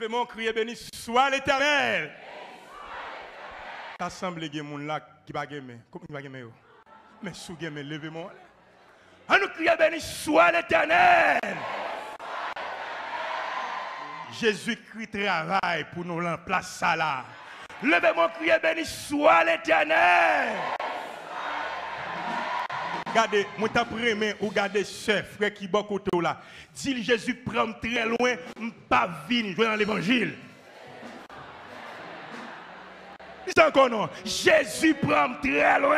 Levez mon cri et béni soit l'Éternel. Assemblée des gens là qui va gagner. Comment il va gagner? Mais sous gagner, levez mon. On nous crie béni soit l'Éternel. Jésus-Christ travaille pour nous en place ça là. Levez mon cri et béni soit l'Éternel. Regardez, mon tapre mais regardez ce frère qui bon côté là. Dit Jésus prend très loin, pas vinn dans l'évangile. C'est encore non. Jésus prend très loin.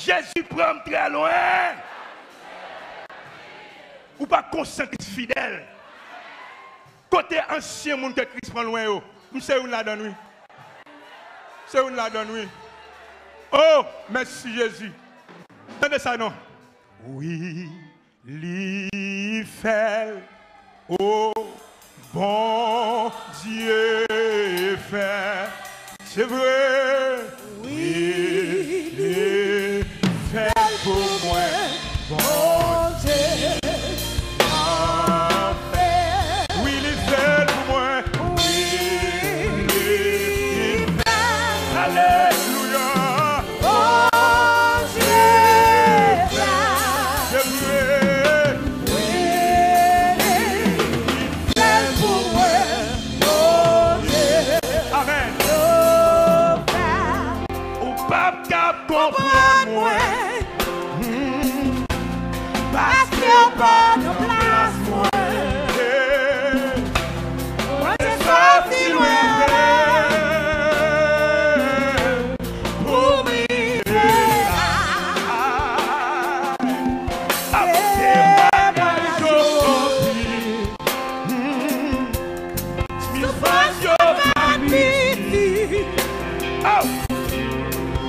Jésus prend très loin. Ou pas consacré fidèle. Côté ancien monde que Christ prend loin. C'est où la donne oui. C'est où la donne oui. Oh, merci Jésus. Entendez ça non? Oui, l'Ifel. Oh, bon Dieu fait. C'est vrai. Oui, l'Ifel pour moi. Bon Dieu.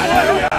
Hallelujah.